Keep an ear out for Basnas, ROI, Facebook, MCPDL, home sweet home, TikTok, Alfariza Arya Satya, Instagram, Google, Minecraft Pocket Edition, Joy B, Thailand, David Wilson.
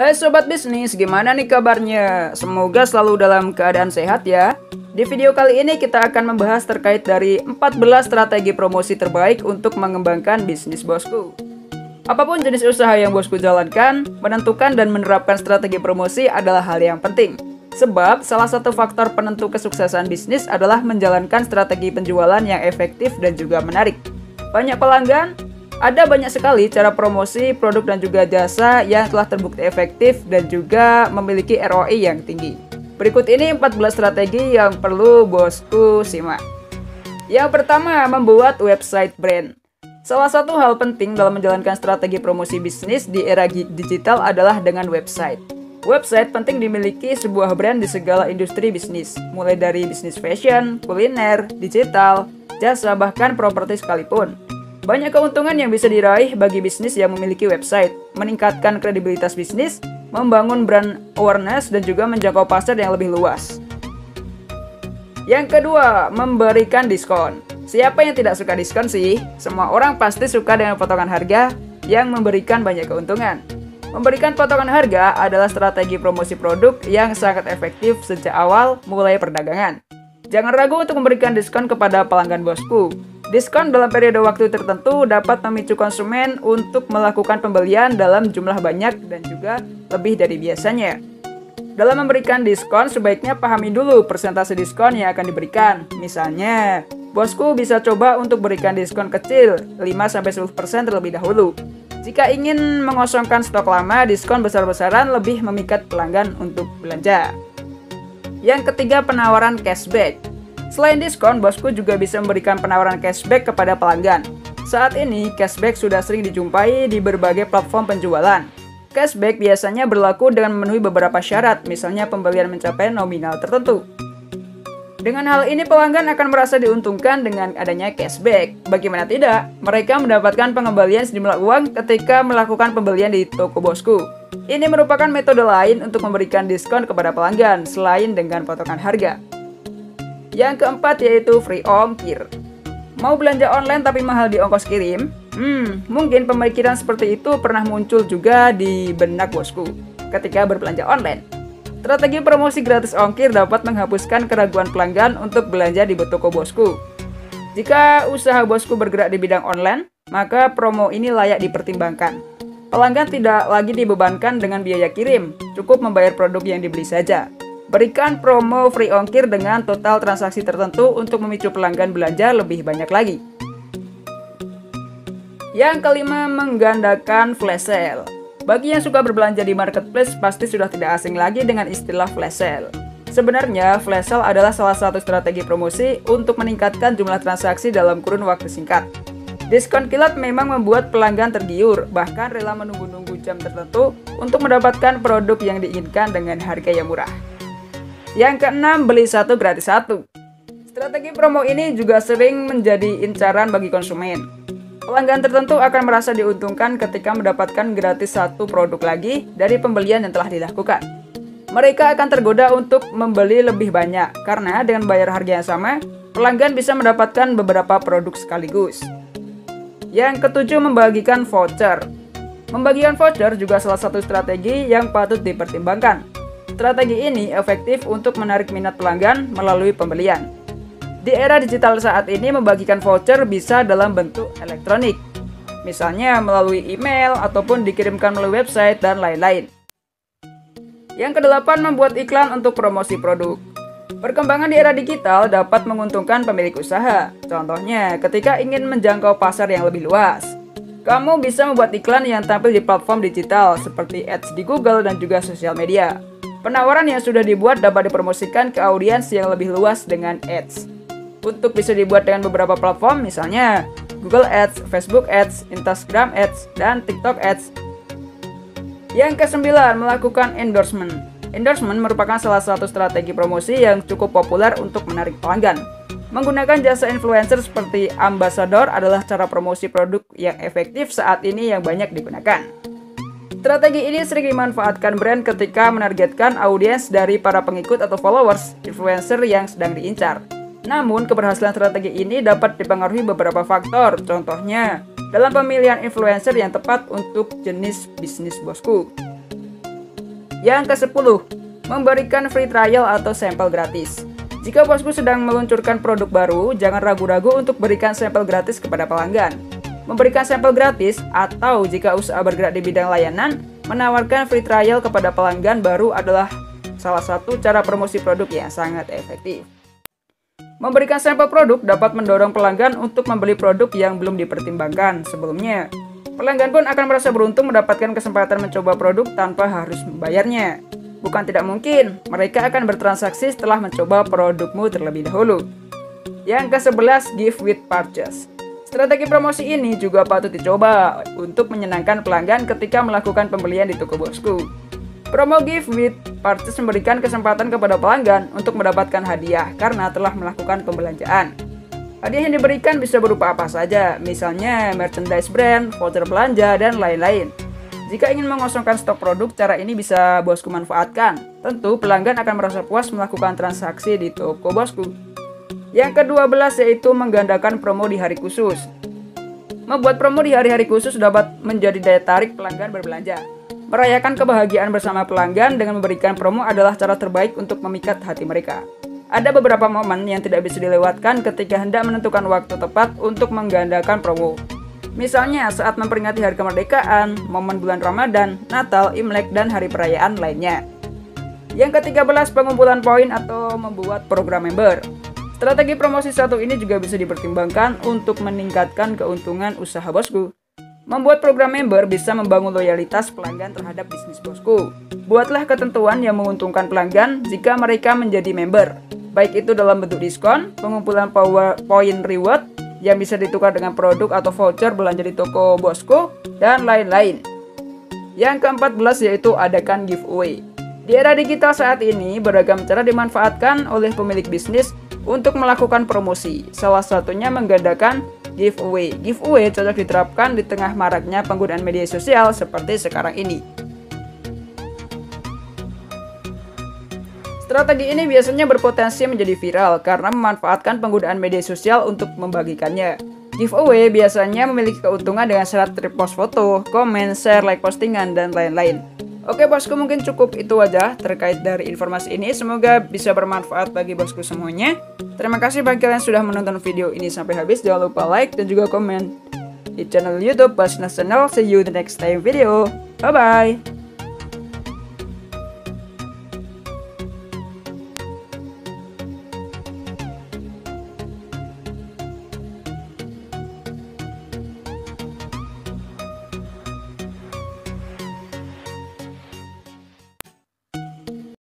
Hai sobat bisnis, gimana nih kabarnya? Semoga selalu dalam keadaan sehat ya. Di video kali ini kita akan membahas terkait dari 14 strategi promosi terbaik untuk mengembangkan bisnis bosku. Apapun jenis usaha yang bosku jalankan, menentukan dan menerapkan strategi promosi adalah hal yang penting. Sebab salah satu faktor penentu kesuksesan bisnis adalah menjalankan strategi penjualan yang efektif dan juga menarik. Banyak pelanggan, ada banyak sekali cara promosi produk dan juga jasa yang telah terbukti efektif dan juga memiliki ROI yang tinggi. Berikut ini 14 strategi yang perlu bosku simak. Yang pertama, membuat website brand. Salah satu hal penting dalam menjalankan strategi promosi bisnis di era digital adalah dengan website. Website penting dimiliki sebuah brand di segala industri bisnis, mulai dari bisnis fashion, kuliner, digital, jasa, bahkan properti sekalipun. Banyak keuntungan yang bisa diraih bagi bisnis yang memiliki website, meningkatkan kredibilitas bisnis, membangun brand awareness, dan juga menjangkau pasar yang lebih luas. Yang kedua, memberikan diskon. Siapa yang tidak suka diskon sih? Semua orang pasti suka dengan potongan harga yang memberikan banyak keuntungan. Memberikan potongan harga adalah strategi promosi produk yang sangat efektif sejak awal mulai perdagangan. Jangan ragu untuk memberikan diskon kepada pelanggan bosku. Diskon dalam periode waktu tertentu dapat memicu konsumen untuk melakukan pembelian dalam jumlah banyak dan juga lebih dari biasanya. Dalam memberikan diskon, sebaiknya pahami dulu persentase diskon yang akan diberikan. Misalnya, bosku bisa coba untuk berikan diskon kecil 5-10% terlebih dahulu. Jika ingin mengosongkan stok lama, diskon besar-besaran lebih memikat pelanggan untuk belanja. Yang ketiga, penawaran cashback. Selain diskon, bosku juga bisa memberikan penawaran cashback kepada pelanggan. Saat ini, cashback sudah sering dijumpai di berbagai platform penjualan. Cashback biasanya berlaku dengan memenuhi beberapa syarat, misalnya pembelian mencapai nominal tertentu. Dengan hal ini, pelanggan akan merasa diuntungkan dengan adanya cashback. Bagaimana tidak, mereka mendapatkan pengembalian sejumlah uang ketika melakukan pembelian di toko bosku. Ini merupakan metode lain untuk memberikan diskon kepada pelanggan, selain dengan potongan harga. Yang keempat, yaitu free ongkir. Mau belanja online tapi mahal di ongkos kirim? Mungkin pemikiran seperti itu pernah muncul juga di benak bosku ketika berbelanja online. Strategi promosi gratis ongkir dapat menghapuskan keraguan pelanggan untuk belanja di toko bosku. Jika usaha bosku bergerak di bidang online, maka promo ini layak dipertimbangkan. Pelanggan tidak lagi dibebankan dengan biaya kirim, cukup membayar produk yang dibeli saja. Berikan promo free ongkir dengan total transaksi tertentu untuk memicu pelanggan belanja lebih banyak lagi. Yang kelima, menggandakan flash sale. Bagi yang suka berbelanja di marketplace, pasti sudah tidak asing lagi dengan istilah flash sale. Sebenarnya, flash sale adalah salah satu strategi promosi untuk meningkatkan jumlah transaksi dalam kurun waktu singkat. Diskon kilat memang membuat pelanggan tergiur, bahkan rela menunggu-nunggu jam tertentu untuk mendapatkan produk yang diinginkan dengan harga yang murah. Yang keenam, beli satu gratis satu. Strategi promo ini juga sering menjadi incaran bagi konsumen. Pelanggan tertentu akan merasa diuntungkan ketika mendapatkan gratis satu produk lagi dari pembelian yang telah dilakukan. Mereka akan tergoda untuk membeli lebih banyak, karena dengan bayar harga yang sama, pelanggan bisa mendapatkan beberapa produk sekaligus. Yang ketujuh, membagikan voucher. Membagikan voucher juga salah satu strategi yang patut dipertimbangkan. Strategi ini efektif untuk menarik minat pelanggan melalui pembelian. Di era digital saat ini, membagikan voucher bisa dalam bentuk elektronik, misalnya melalui email ataupun dikirimkan melalui website dan lain-lain. Yang kedelapan, membuat iklan untuk promosi produk. Perkembangan di era digital dapat menguntungkan pemilik usaha. Contohnya, ketika ingin menjangkau pasar yang lebih luas, kamu bisa membuat iklan yang tampil di platform digital seperti ads di Google dan juga sosial media. Penawaran yang sudah dibuat dapat dipromosikan ke audiens yang lebih luas dengan ads. Untuk bisa dibuat dengan beberapa platform, misalnya Google Ads, Facebook Ads, Instagram Ads, dan TikTok Ads. Yang kesembilan, melakukan endorsement. Endorsement merupakan salah satu strategi promosi yang cukup populer untuk menarik pelanggan. Menggunakan jasa influencer seperti ambasador adalah cara promosi produk yang efektif saat ini yang banyak digunakan. Strategi ini sering dimanfaatkan brand ketika menargetkan audiens dari para pengikut atau followers influencer yang sedang diincar. Namun, keberhasilan strategi ini dapat dipengaruhi beberapa faktor, contohnya dalam pemilihan influencer yang tepat untuk jenis bisnis bosku. Yang ke-10, memberikan free trial atau sampel gratis. Jika bosku sedang meluncurkan produk baru, jangan ragu-ragu untuk berikan sampel gratis kepada pelanggan. Memberikan sampel gratis atau jika usaha bergerak di bidang layanan, menawarkan free trial kepada pelanggan baru adalah salah satu cara promosi produk yang sangat efektif. Memberikan sampel produk dapat mendorong pelanggan untuk membeli produk yang belum dipertimbangkan sebelumnya. Pelanggan pun akan merasa beruntung mendapatkan kesempatan mencoba produk tanpa harus membayarnya. Bukan tidak mungkin, mereka akan bertransaksi setelah mencoba produkmu terlebih dahulu. Yang ke-11, give with purchase. Strategi promosi ini juga patut dicoba untuk menyenangkan pelanggan ketika melakukan pembelian di toko bosku. Promo give with purchase memberikan kesempatan kepada pelanggan untuk mendapatkan hadiah karena telah melakukan pembelanjaan. Hadiah yang diberikan bisa berupa apa saja, misalnya merchandise brand, voucher belanja, dan lain-lain. Jika ingin mengosongkan stok produk, cara ini bisa bosku manfaatkan. Tentu pelanggan akan merasa puas melakukan transaksi di toko bosku. Yang ke-12 yaitu menggandakan promo di hari khusus. Membuat promo di hari-hari khusus dapat menjadi daya tarik pelanggan berbelanja. Merayakan kebahagiaan bersama pelanggan dengan memberikan promo adalah cara terbaik untuk memikat hati mereka. Ada beberapa momen yang tidak bisa dilewatkan ketika hendak menentukan waktu tepat untuk menggandakan promo. Misalnya saat memperingati Hari Kemerdekaan, momen bulan Ramadan, Natal, Imlek, dan hari perayaan lainnya. Yang ke-13, pengumpulan poin atau membuat program member. Strategi promosi satu ini juga bisa dipertimbangkan untuk meningkatkan keuntungan usaha bosku. Membuat program member bisa membangun loyalitas pelanggan terhadap bisnis bosku. Buatlah ketentuan yang menguntungkan pelanggan jika mereka menjadi member, baik itu dalam bentuk diskon, pengumpulan poin reward yang bisa ditukar dengan produk atau voucher belanja di toko bosku, dan lain-lain. Yang ke-14 yaitu adakan giveaway. Di era digital saat ini, beragam cara dimanfaatkan oleh pemilik bisnis untuk melakukan promosi, salah satunya menggandakan giveaway. Giveaway cocok diterapkan di tengah maraknya penggunaan media sosial seperti sekarang ini. Strategi ini biasanya berpotensi menjadi viral karena memanfaatkan penggunaan media sosial untuk membagikannya. Giveaway biasanya memiliki keuntungan dengan syarat repost foto, komen, share, like postingan, dan lain-lain. Oke bosku, mungkin cukup itu aja terkait dari informasi ini. Semoga bisa bermanfaat bagi bosku semuanya. Terima kasih bagi kalian sudah menonton video ini sampai habis. Jangan lupa like dan juga komen di channel YouTube Basnas Channel. See you the next time video. Bye-bye.